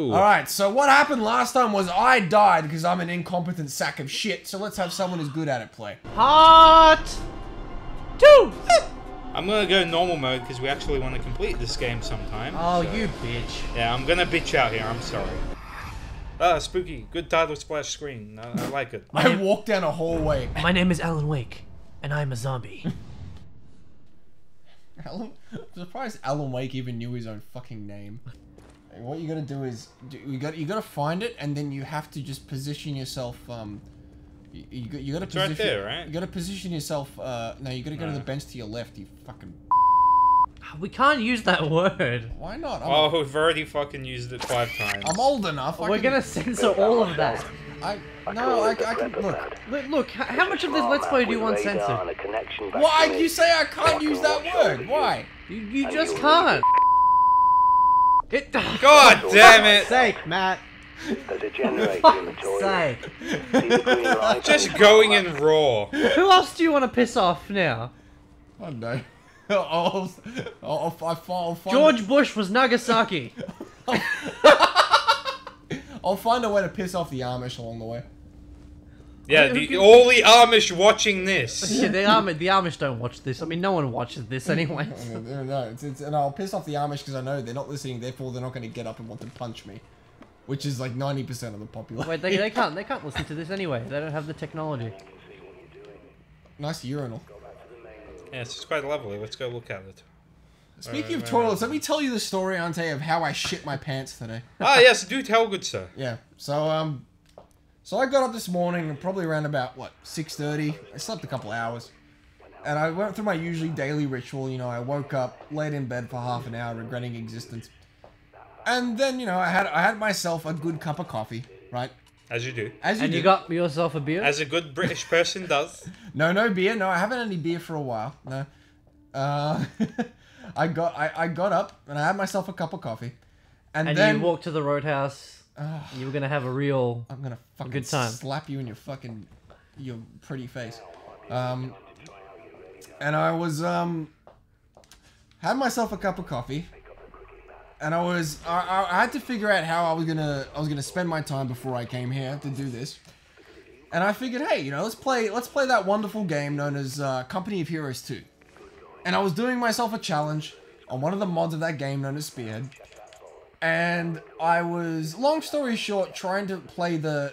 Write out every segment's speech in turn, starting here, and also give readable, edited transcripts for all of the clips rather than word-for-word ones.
Ooh. All right, so what happened last time was I died because I'm an incompetent sack of shit. So let's have someone who's good at it play. Part 2. I'm gonna go normal mode because we actually want to complete this game sometime. Oh, so. You bitch. Yeah, I'm gonna bitch out here. I'm sorry. Ah, spooky. Good title, splash screen. I like it. I walked down a hallway. My name is Alan Wake, and I'm a zombie. Alan? I'm surprised Alan Wake even knew his own fucking name. And what you gotta do is, you gotta find it, and then you have to just position yourself. You gotta it's position. Right there, right? You gotta position yourself. No, you gotta go to the bench to your left. You fucking. We can't use that word. Why not? Oh, we've already fucking used it 5 times. I'm old enough. We're gonna censor all of that. Look, how much of this Let's Play do you want censored? Why you say I can't use that word? Why? You just can't. It. God damn it! For fuck's sake, Matt. Just going in raw. Who else do you want to piss off now? I don't know. I'll find George Bush was Nagasaki. I'll find a way to piss off the Amish along the way. Yeah, all the Amish watching this. Yeah, the Amish don't watch this. I mean, no one watches this anyway. I mean, no, and I'll piss off the Amish because I know they're not listening. Therefore, they're not going to get up and want to punch me, which is like 90% of the population. Wait, they can't listen to this anyway. They don't have the technology. Nice urinal. Yes, it's quite lovely. Let's go look at it. Speaking of toilets, let me tell you the story, Ante, of how I shit my pants today. Ah, yes, do tell, good sir. Yeah, so I got up this morning, probably around about, what, 6:30? I slept a couple hours. And I went through my usually daily ritual, you know, I woke up, laid in bed for ½ an hour, regretting existence. And then, you know, I had myself a good cup of coffee, right? As you do. As you and do. You got yourself a beer? As a good British person does. No beer. No, I haven't had any beer for a while. No. I got up and I had myself a cup of coffee. And then you walked to the roadhouse. You were going to have a real I'm gonna fucking good time. Slap you in your fucking pretty face. And I was had myself a cup of coffee. And I had to figure out how I was gonna spend my time before I came here to do this. And I figured, hey, you know, let's play that wonderful game known as Company of Heroes 2. And I was doing myself a challenge on one of the mods of that game known as Spearhead. And I was, long story short, trying to play the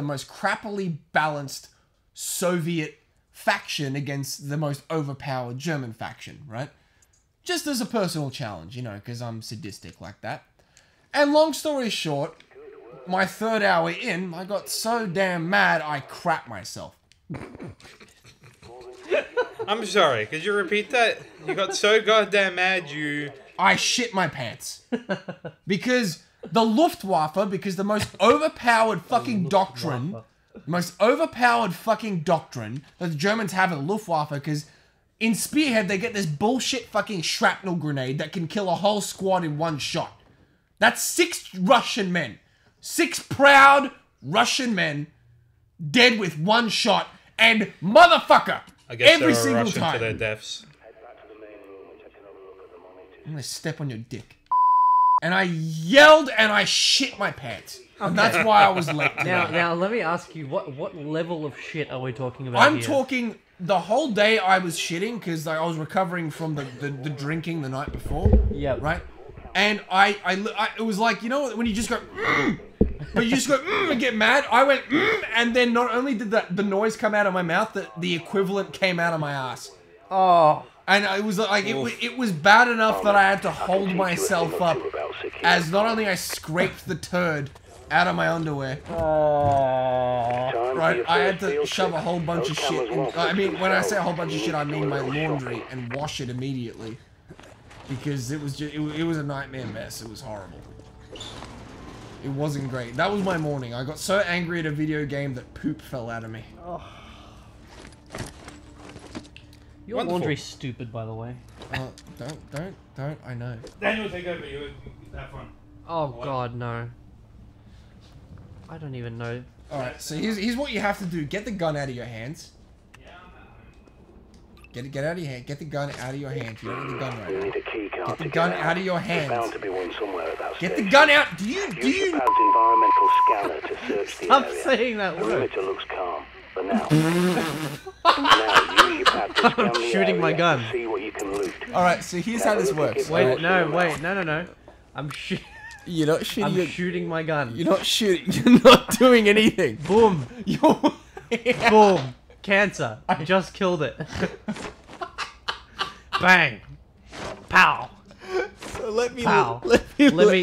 most crappily balanced Soviet faction against the most overpowered German faction, right? Just as a personal challenge, you know, because I'm sadistic like that. And long story short, my 3rd hour in, I got so damn mad, I crapped myself. I'm sorry, could you repeat that? You got so goddamn mad, you... I shit my pants. Because the Luftwaffe, because the most overpowered fucking doctrine, that the Germans have at the Luftwaffe, because... in Spearhead, they get this bullshit fucking shrapnel grenade that can kill a whole squad in 1 shot. That's 6 Russian men. 6 proud Russian men dead with 1 shot, and motherfucker, I guess every single Russian time. To their deaths. I'm gonna step on your dick. And I yelled and I shit my pants. Okay. And that's why I was late. Now let me ask you, what level of shit are we talking about here? I'm talking... the whole day I was shitting because I was recovering from the drinking the night before. Yeah. Right? And I it was like, you know when you just go mm, but you just go mm, and get mad? I went mm, and then not only did the noise come out of my mouth, the equivalent came out of my ass. Oh. And it was like, it was bad enough that I had to hold myself up as not only I scraped the turd out of my underwear. Oh. Right, I had to shove a whole bunch of shit in, I mean, when I say a whole bunch of shit, I mean my laundry and wash it immediately. Because it was just, it was a nightmare mess. It was horrible. It wasn't great. That was my morning. I got so angry at a video game that poop fell out of me. Oh. Your wonderful. Laundry's stupid, by the way. Don't, I know. Daniel, take over, you have fun. Oh, what? God, no. I don't even know. Alright, so here's what you have to do. Get the gun out of your hands. Get out of your hand. Get the gun out of your hand. You don't need the gun right now. Get the gun out of your hand. Get the gun out. Do you? Stop saying that word. The perimeter looks calm. But now, use your pad to scan the shooting my gun. See what you can loot. All right, so here's how this works. Wait, no. I'm shooting. You're not shooting. I'm shooting my gun. You're not shooting. You're not doing anything. Boom. Boom. Cancer. I just killed it. Bang. Pow. So let me.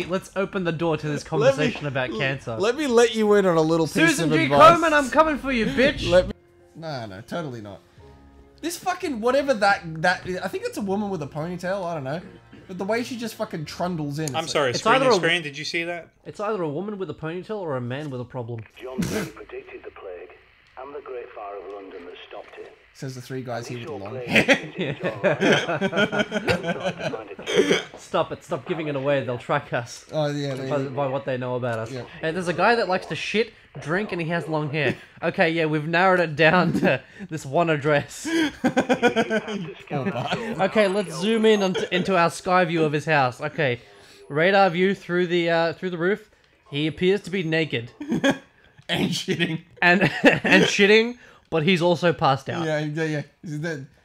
Let's open the door to this conversation about cancer. Let me let you in on a little piece of advice. Susan G. Komen, I'm coming for you, bitch. No, totally not. This fucking whatever that I think it's a woman with a ponytail. I don't know. But the way she just fucking trundles in. I'm sorry, screen. Did you see that? It's either a woman with a ponytail or a man with a problem. John predicted the plague and the Great Fire of London that stopped it. Says the three guys here with the long hair. Stop it. Stop giving it away. They'll track us. Oh, yeah. By what they know about us. Yeah. And there's a guy that likes to shit, drink, and he has long hair. Okay, yeah, we've narrowed it down to this one address. Okay, let's zoom in into our sky view of his house. Okay, radar view through the roof. He appears to be naked. And shitting. And shitting. But he's also passed out. Yeah.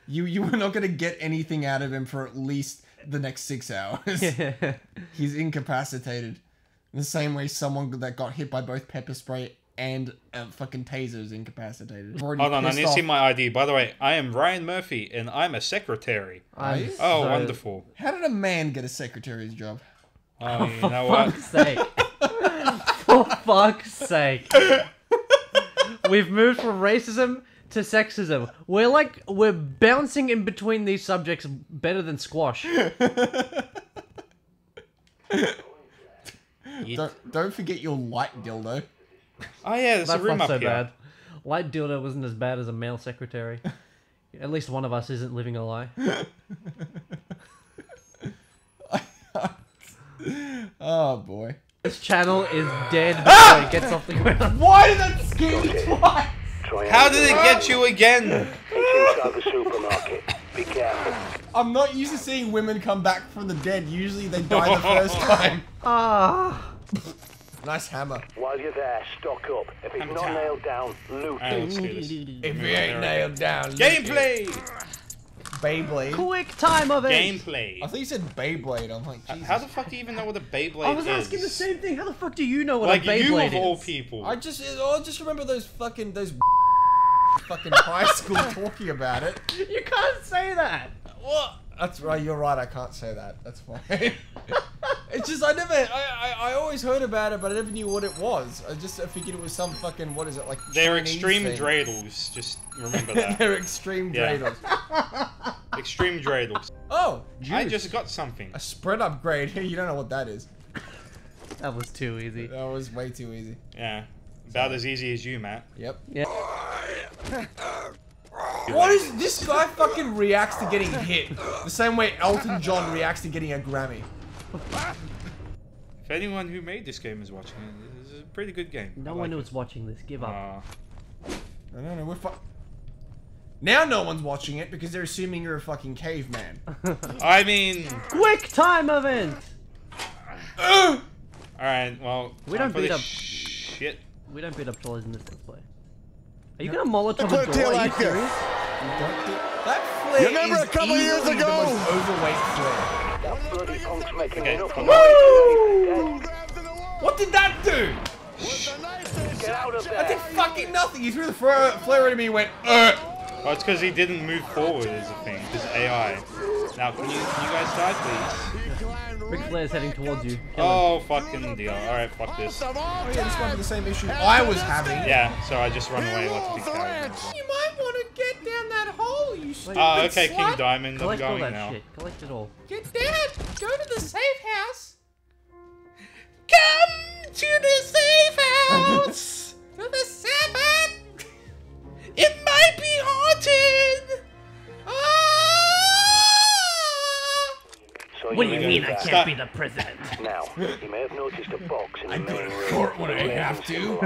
You were not going to get anything out of him for at least the next 6 hours. Yeah. He's incapacitated. In the same way someone that got hit by both pepper spray and fucking taser is incapacitated. Hold on, I need to see my ID. By the way, I am Ryan Murphy, and I'm a secretary. Oh, wonderful. How did a man get a secretary's job? Oh, you know what? For fuck's sake. We've moved from racism to sexism. We're bouncing in between these subjects better than squash. Don't forget your light dildo. Oh yeah, there's a room up here. Bad. Light dildo wasn't as bad as a male secretary. At least one of us isn't living a lie. Oh boy. This channel is dead before it gets off the ground. Why did that scare me twice? How did it get you again? It's inside the supermarket. Be careful. I'm not used to seeing women come back from the dead. Usually they die the first time. Ah. Nice hammer. While you're there, stock up. If it's not nailed down, loot it. If it ain't nailed down, loot it. Gameplay! Beyblade. Quick time of it. Gameplay. I think you said Beyblade. I'm like, Jesus. How the fuck do you even know what a Beyblade is? I was asking the same thing. How the fuck do you know what a Beyblade is? Like you of all people. I just remember those fucking high school talking about it. You can't say that. What? That's right. You're right. I can't say that. That's fine. It's just I always heard about it, but I never knew what it was. I figured it was some fucking like they're Chinese extreme thing. Dreidels. Just remember that. They're extreme dreidels. Extreme dreidels. Oh, juice. I just got something. A spread upgrade. Hey, you don't know what that is. That was too easy. That was way too easy. Yeah, about as easy as you, Matt. Yep. Yeah. What is this guy fucking reacts to getting hit the same way Elton John reacts to getting a Grammy? If anyone who made this game is watching it, this is a pretty good game. No one was watching this. Give up. I don't know. We're fucking. Now no one's watching it because they're assuming you're a fucking caveman. I mean... Quick time event! Alright, well... We don't beat up... Shit. We don't beat up trolleys in this display. Are you gonna Molotov a door? Are you serious? That flare remember a couple years ago? The most overweight flare. That bloody punk's making enough noise. What did that do? I did fucking nothing. He threw the flare at me and went, Well, it's because he didn't move forward is the thing, because AI. Now, can you guys die, please? Ric Flair's heading towards you. Oh, fucking deal. Alright, fuck this. Oh yeah, this might be the same issue I was having. Yeah, so I just run away like a big guy. You might want to get down that hole, you stupid slut. Okay, King Diamond, I'm going now. Shit. Collect it all. Get down! Go to the safe house! Come to the safe house! To the safe house! It might be haunted! So what do you mean I can't be the president? Now, you may have noticed a box in the middle of the room. I go to court when I have to.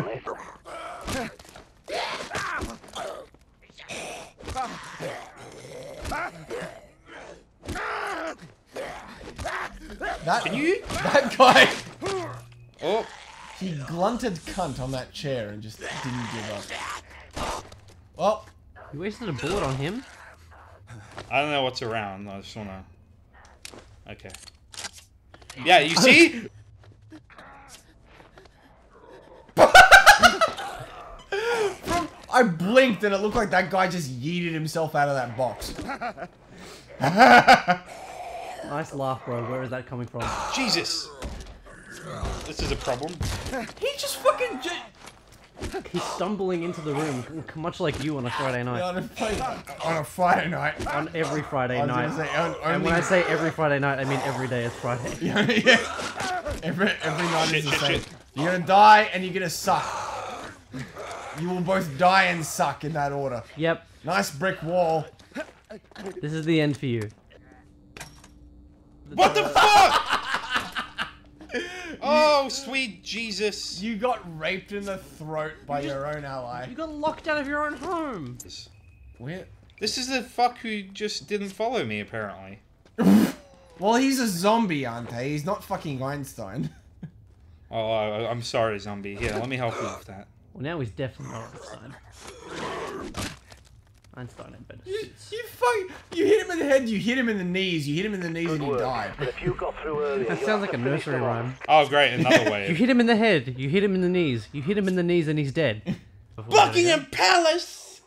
That guy. Oh. He glunted cunt on that chair and just didn't give up. Well. You wasted a bullet on him. I don't know what's around. I just wanna. Okay. Yeah, you see? I blinked and it looked like that guy just yeeted himself out of that box. Nice laugh, bro. Where is that coming from? Jesus! This is a problem. He just fucking... He's stumbling into the room, much like you on a Friday night. On every Friday night. Say, and when I say every Friday night, I mean every day is Friday. Every night is the same. You're gonna die and you're gonna suck. You will both die and suck in that order. Yep. Nice brick wall. This is the end for you. What the fuck? Oh, sweet Jesus. You got raped in the throat by your own ally. You got locked out of your own home. Where? This is the fuck who just didn't follow me, apparently. Well, he's a zombie, aren't they? He's not fucking Einstein. Oh, I'm sorry, zombie. Here, let me help you with that. Well, now he's definitely not Einstein. You hit him in the head, you hit him in the knees, and he died. That sounds like a nursery rhyme. Oh, great, another way. You hit him in the head, you hit him in the knees, you hit him in the knees and he's dead. Buckingham Palace!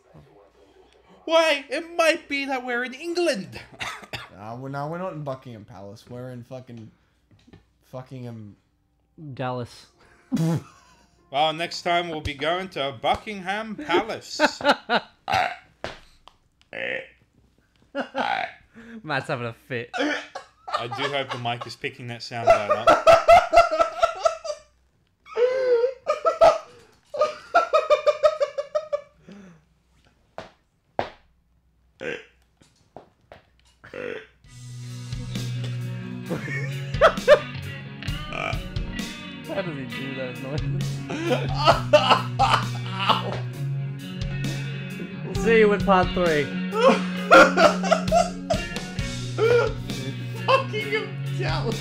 Why, it might be that we're in England. No, we're not in Buckingham Palace, we're in fucking Dallas. Well, next time we'll be going to Buckingham Palace. Matt's having a fit. I do hope the mic is picking that sound out. How does he do that noise? We'll see you in part 3. Fucking jealous.